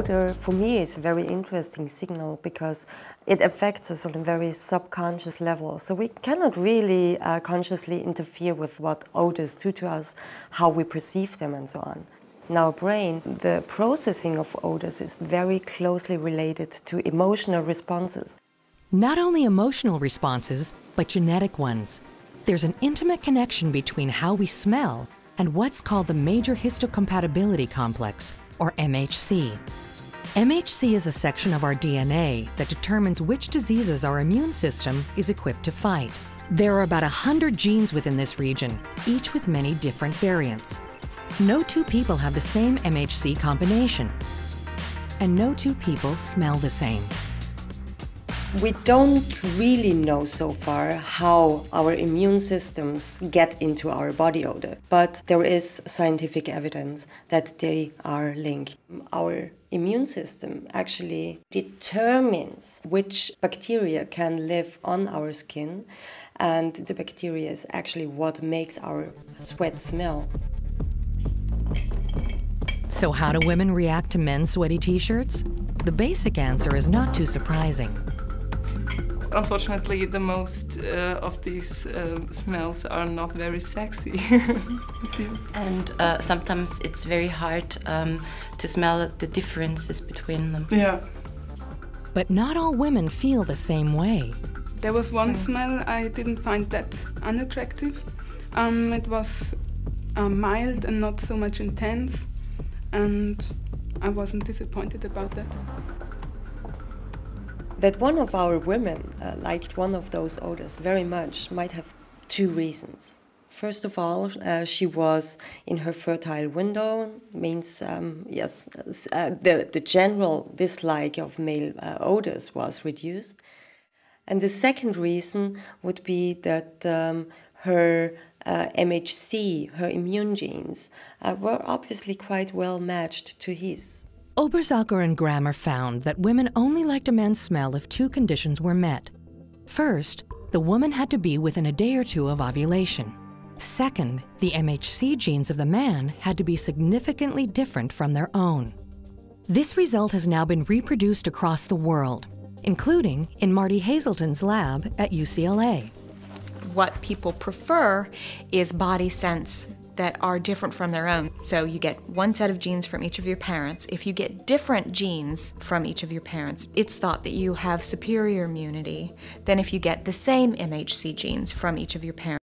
odor, for me, is a very interesting signal because it affects us on a very subconscious level. So we cannot really consciously interfere with what odors do to us, how we perceive them, and so on. In our brain, the processing of odors is very closely related to emotional responses. Not only emotional responses, but genetic ones. There's an intimate connection between how we smell and what's called the Major Histocompatibility Complex, or MHC. MHC is a section of our DNA that determines which diseases our immune system is equipped to fight. There are about 100 genes within this region, each with many different variants. No two people have the same MHC combination, and no two people smell the same. We don't really know so far how our immune systems get into our body odor, but there is scientific evidence that they are linked. Our immune system actually determines which bacteria can live on our skin, and the bacteria is actually what makes our sweat smell. So how do women react to men's sweaty t-shirts? The basic answer is not too surprising. Unfortunately, the most of these smells are not very sexy. And sometimes it's very hard to smell the differences between them. Yeah. But not all women feel the same way. There was one smell I didn't find that unattractive. It was mild and not so much intense, and I wasn't disappointed about that. That one of our women liked one of those odors very much might have two reasons. First of all, she was in her fertile window, means yes, the general dislike of male odors was reduced. And the second reason would be that her MHC, her immune genes, were obviously quite well matched to his. Oberzacher and Grammer found that women only liked a man's smell if two conditions were met. First, the woman had to be within a day or two of ovulation. Second, the MHC genes of the man had to be significantly different from their own. This result has now been reproduced across the world, including in Marty Hazelton's lab at UCLA. What people prefer is body scents that are different from their own. So you get one set of genes from each of your parents. If you get different genes from each of your parents, it's thought that you have superior immunity than if you get the same MHC genes from each of your parents.